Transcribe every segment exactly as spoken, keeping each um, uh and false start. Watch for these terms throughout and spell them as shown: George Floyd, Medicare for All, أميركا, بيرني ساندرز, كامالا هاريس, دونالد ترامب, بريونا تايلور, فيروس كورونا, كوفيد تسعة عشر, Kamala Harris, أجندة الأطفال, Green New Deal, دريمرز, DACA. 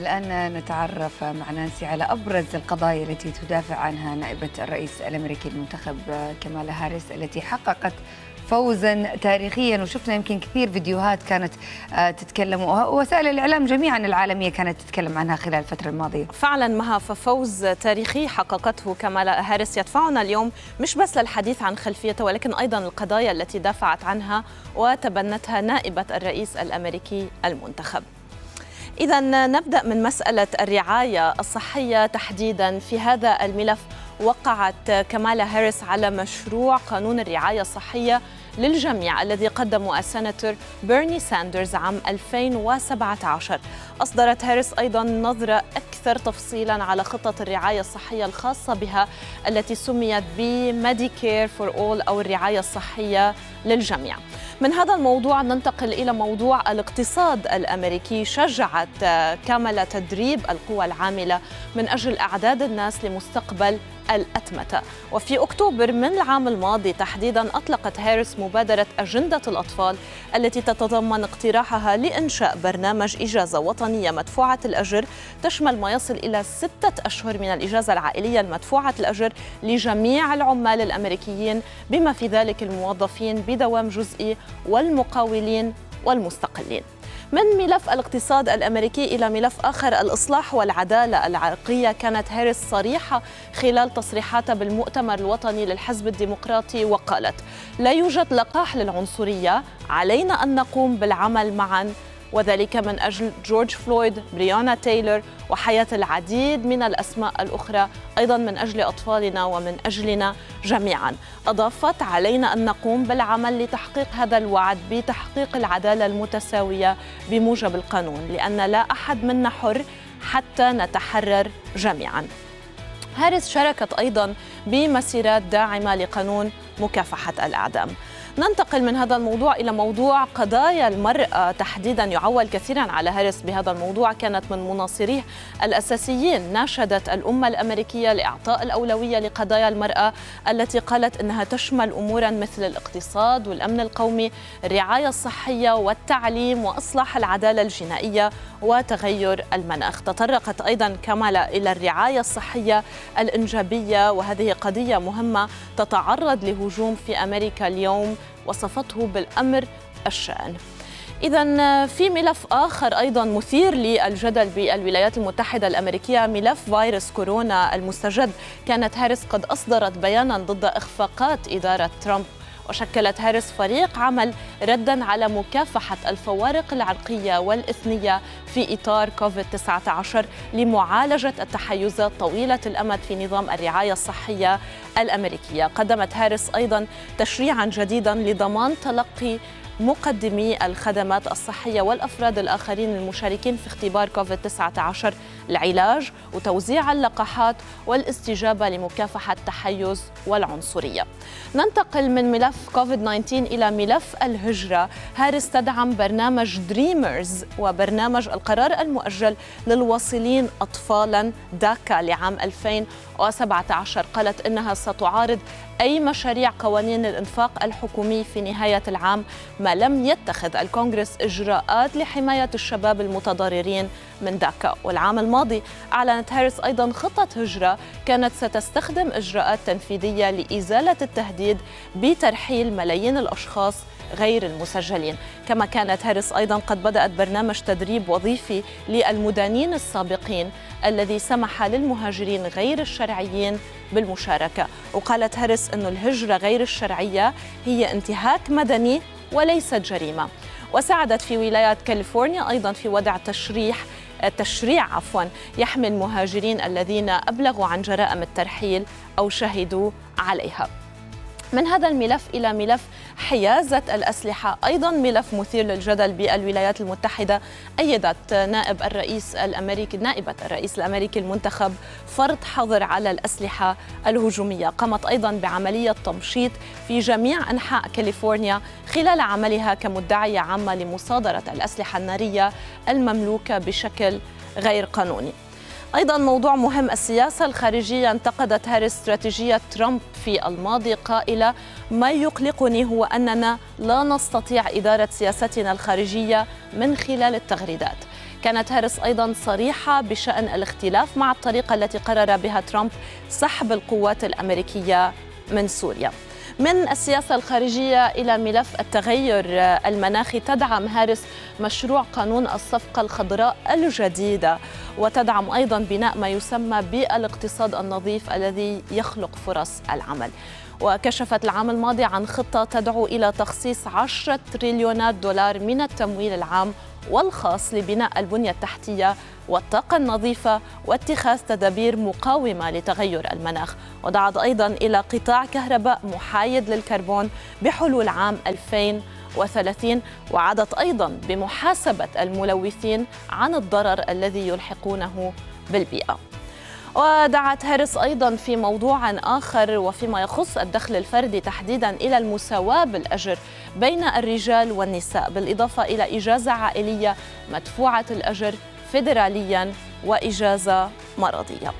الآن نتعرف مع نانسي على أبرز القضايا التي تدافع عنها نائبة الرئيس الأمريكي المنتخب كامالا هاريس التي حققت فوزا تاريخيا، وشفنا يمكن كثير فيديوهات كانت تتكلم، ووسائل الإعلام جميعا العالمية كانت تتكلم عنها خلال الفترة الماضية. فعلا مها، ففوز تاريخي حققته كامالا هاريس يدفعنا اليوم مش بس للحديث عن خلفيته، ولكن أيضا القضايا التي دافعت عنها وتبنتها نائبة الرئيس الأمريكي المنتخب. إذا نبدأ من مسألة الرعاية الصحية تحديدا. في هذا الملف وقعت كامالا هاريس على مشروع قانون الرعاية الصحية للجميع الذي قدمه السناتور بيرني ساندرز عام ألفين وسبعة عشر. أصدرت هاريس أيضا نظرة أكثر تفصيلا على خطة الرعاية الصحية الخاصة بها التي سميت ب Medicare for All أو الرعاية الصحية للجميع. من هذا الموضوع ننتقل إلى موضوع الاقتصاد الأمريكي. شجعت كامالا تدريب القوى العاملة من أجل أعداد الناس لمستقبل الأتمتة. وفي أكتوبر من العام الماضي تحديدا أطلقت هاريس مبادرة أجندة الأطفال التي تتضمن اقتراحها لإنشاء برنامج إجازة وطنية مدفوعة الأجر تشمل ما يصل إلى ستة أشهر من الإجازة العائلية المدفوعة الأجر لجميع العمال الأمريكيين، بما في ذلك الموظفين بدوام جزئي والمقاولين والمستقلين. من ملف الاقتصاد الأمريكي إلى ملف آخر، الإصلاح والعدالة العرقية. كانت هاريس صريحة خلال تصريحاتها بالمؤتمر الوطني للحزب الديمقراطي وقالت: لا يوجد لقاح للعنصرية، علينا أن نقوم بالعمل معا، وذلك من أجل جورج فلويد، بريونا تايلور وحياة العديد من الأسماء الأخرى، أيضا من أجل أطفالنا ومن أجلنا جميعا. أضافت: علينا أن نقوم بالعمل لتحقيق هذا الوعد بتحقيق العدالة المتساوية بموجب القانون، لأن لا أحد منا حر حتى نتحرر جميعا. هاريس شاركت أيضا بمسيرات داعمة لقانون مكافحة الإعدام. ننتقل من هذا الموضوع إلى موضوع قضايا المرأة تحديدا. يعول كثيرا على هاريس بهذا الموضوع، كانت من مناصريه الأساسيين. ناشدت الأمة الأمريكية لإعطاء الأولوية لقضايا المرأة التي قالت أنها تشمل أمورا مثل الاقتصاد والأمن القومي، الرعاية الصحية والتعليم وإصلاح العدالة الجنائية وتغير المناخ. تطرقت أيضا كامالا إلى الرعاية الصحية الإنجابية، وهذه قضية مهمة تتعرض لهجوم في أمريكا اليوم، وصفته بالأمر الشائن. إذا في ملف آخر أيضا مثير للجدل بالولايات المتحدة الأمريكية، ملف فيروس كورونا المستجد. كانت هاريس قد أصدرت بيانا ضد إخفاقات إدارة ترامب، وشكلت هاريس فريق عمل ردا على مكافحة الفوارق العرقية والإثنية في إطار كوفيد تسعة عشر لمعالجة التحيزات طويلة الأمد في نظام الرعاية الصحية الأمريكية. قدمت هاريس أيضا تشريعا جديدا لضمان تلقي مقدمي الخدمات الصحية والأفراد الآخرين المشاركين في اختبار كوفيد تسعة عشر العلاج وتوزيع اللقاحات والاستجابة لمكافحة التحيز والعنصرية. ننتقل من ملف كوفيد تسعة عشر إلى ملف الهجرة. هاريس تدعم برنامج دريمرز وبرنامج القرار المؤجل للواصلين أطفالا داكا لعام ألفين وسبعة عشر. قالت إنها ستعارض أي مشاريع قوانين الإنفاق الحكومي في نهاية العام ما لم يتخذ الكونغرس إجراءات لحماية الشباب المتضررين من داكا. والعام الماضي أعلنت هاريس أيضا خطة هجرة كانت ستستخدم إجراءات تنفيذية لإزالة التهديد بترحيل ملايين الأشخاص غير المسجلين. كما كانت هاريس أيضا قد بدأت برنامج تدريب وظيفي للمدانين السابقين الذي سمح للمهاجرين غير الشرعيين بالمشاركة. وقالت هاريس أن الهجرة غير الشرعية هي انتهاك مدني وليست جريمة. وساعدت في ولاية كاليفورنيا أيضا في وضع تشريح تشريع عفوا يحمي المهاجرين الذين أبلغوا عن جرائم الترحيل أو شهدوا عليها. من هذا الملف إلى ملف حيازة الأسلحة، أيضا ملف مثير للجدل بالولايات المتحدة. أيدت نائب الرئيس الأمريكي نائبة الرئيس الأمريكي المنتخب فرض حظر على الأسلحة الهجومية. قامت أيضا بعملية تمشيط في جميع أنحاء كاليفورنيا خلال عملها كمدعية عامة لمصادرة الأسلحة النارية المملوكة بشكل غير قانوني. أيضا موضوع مهم، السياسة الخارجية. انتقدت هاريس استراتيجية ترامب في الماضي قائلة: ما يقلقني هو أننا لا نستطيع إدارة سياستنا الخارجية من خلال التغريدات. كانت هاريس أيضا صريحة بشأن الاختلاف مع الطريقة التي قرر بها ترامب سحب القوات الأمريكية من سوريا. من السياسة الخارجية إلى ملف التغير المناخي، تدعم هاريس مشروع قانون الصفقة الخضراء الجديدة، وتدعم أيضا بناء ما يسمى بالاقتصاد النظيف الذي يخلق فرص العمل. وكشفت العام الماضي عن خطة تدعو إلى تخصيص عشرة تريليونات دولار من التمويل العام والخاص لبناء البنية التحتية والطاقة النظيفة واتخاذ تدابير مقاومة لتغير المناخ، ودعت أيضا إلى قطاع كهرباء محايد للكربون بحلول عام ألفين وثلاثين، وعدت أيضا بمحاسبة الملوثين عن الضرر الذي يلحقونه بالبيئة. ودعت هاريس أيضا في موضوع آخر وفيما يخص الدخل الفردي تحديدا إلى المساواة بالأجر بين الرجال والنساء، بالإضافة إلى إجازة عائلية مدفوعة الأجر فيدراليا وإجازة مرضية.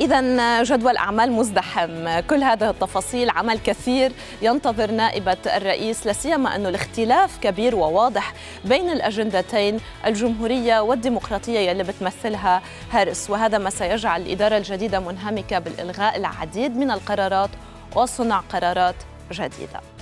إذا جدول أعمال مزدحم، كل هذه التفاصيل، عمل كثير ينتظر نائبة الرئيس، لاسيما أنه الاختلاف كبير وواضح بين الأجندتين الجمهورية والديمقراطية اللي بتمثلها هاريس، وهذا ما سيجعل الإدارة الجديدة منهمكة بالإلغاء العديد من القرارات وصنع قرارات جديدة.